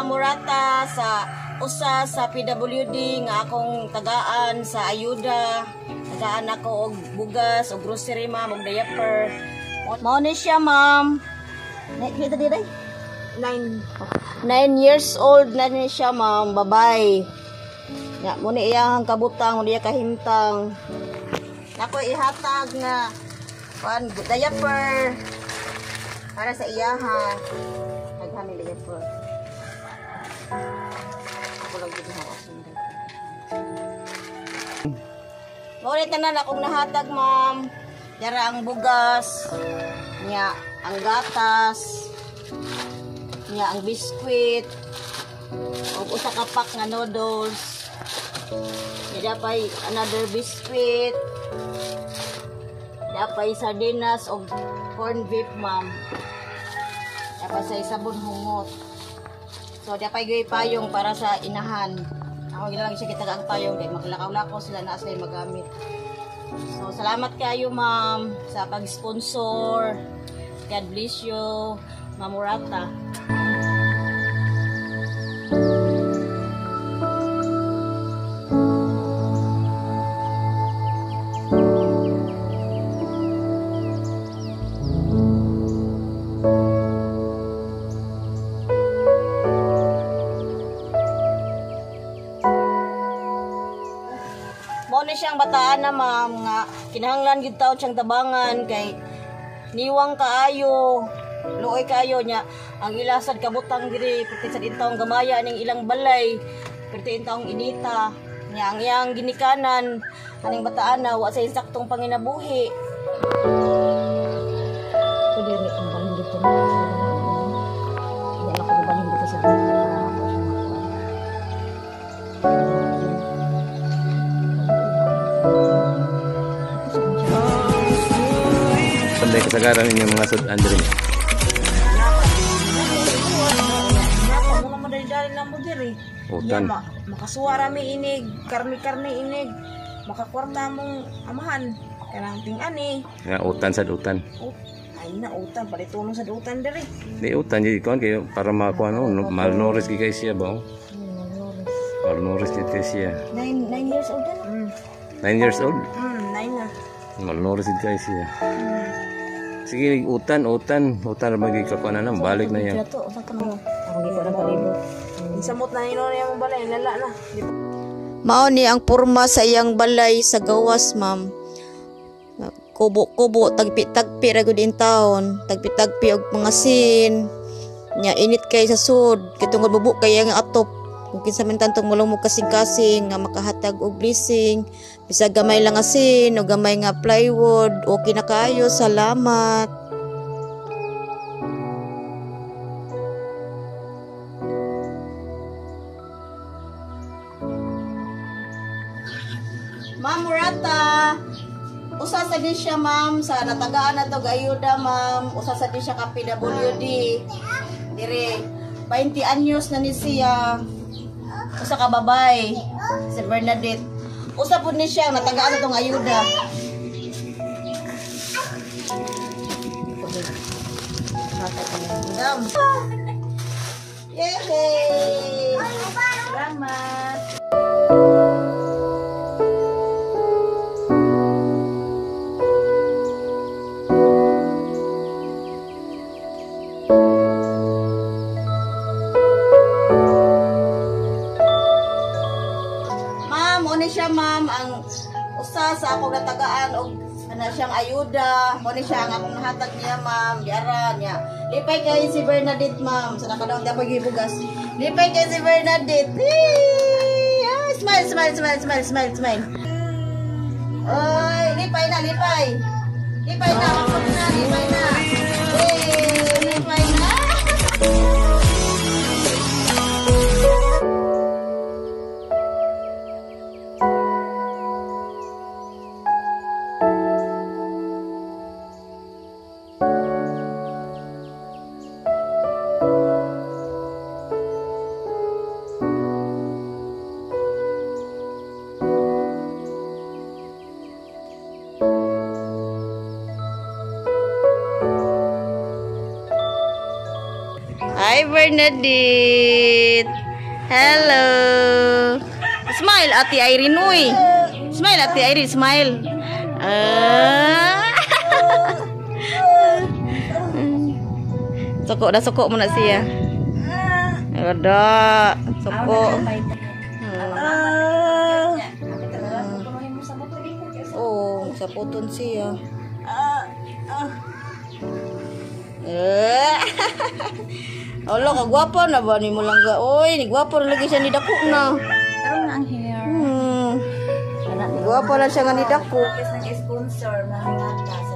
pamurata sa usa sa PWD nga akong tagaan sa ayuda. Tagaan ako og bugas og grocery ma'am og diaper. Mao ni siya ma'am. Nakita diri? 9 years old na ni siya ma'am, babay. Nya mo ni iyang kabutang, diya kahimtang. Nako ihatag nga pan diaper para sa iyaha. Naghami diaper. Ulit na na akong nahatag ma'am. Yara ang bugas niya, ang gatas niya, ang biskwit o usa ka pack nga noodles niya, dapay another biskwit, dapay sardinas o corn beef ma'am, dapay sa isabon humot. So dapay gay payong para sa inahan. Ako lang siya kitagang tayo, maglakaw-lakaw sila na asay magamit. So, salamat kayo ma'am sa pag-sponsor. God bless you, Mamurata. Siyang bataan na ma'am nga kinahanglan gid taon siyang tabangan kay niwang kaayo, luoy kaayo nya ang ilasad kabutang diri perti sa intawong gamaya ning ilang balay, perti intawong inita nya ang iyang ginikanan aning bataan na wa sa insaktong panginabuhi. Panday kasagaran ninyo mga sud Andre. Mga madali-dali lang mo diri. Utan. Makasuwara mi inig, karmi-karmi inig. Makakwarta mong amahan. Kanang ting-ani. Nga utan sa dutan. Ay na utan, palitunong sa dutan diri. Di utan di kon kay para makuha no, malnourished kay siya ba. Malnourished kay siya. 9 years old. 9 years old? 9 na. Malnourished kay siya. Sige, utan bagi kakuanan na, balik na yan. Mao ni ang porma sa iyang balay sa gawas, ma'am. Kubo-kubo, tagpi-tagpi ra gud in taon, tagpi-tagpi og mga sin. Nya init kay sa sud, kitungod bubuk kay ang atop. Kung kinsa man tantong mulong kasing-kasing nga makahatag og blessing, bisag gamay lang asin o gamay nga plywood, okay na kayo, salamat. Ma'am Murata, usa sa din siya ma'am sa natagaan na to gayuda ma'am, usa sa din siya ka PWD. Dire 20 anyos na ni siya. Usa ka babay si Bernadette. Usa pud ni siya natagaan atong ayuda. Yay! Salamat. Sa akong natagaan og ana siyang ayuda, mo ni siya ang akong nahatag niya ma'am, diara niya. Lipay kay si Bernadette ma'am, sa nakadaog dapat gibugas. Lipay kay si Bernadette. Ah, smile. Oy, lipay na, lipay na. Hai Bernadette. Hello. Smile Ati Airin ui. Smile Ati Airin, smile. Sokok dah sokok mana sih ya? Ada sokok. Oh, sapotun sih ya. Allah ka guwapo na ba ni mulangga. Oy, ni guwapo lagi siya ni dako na. Tarong na ang hair. Guwapo lang siya nga ni dako. Sponsor mga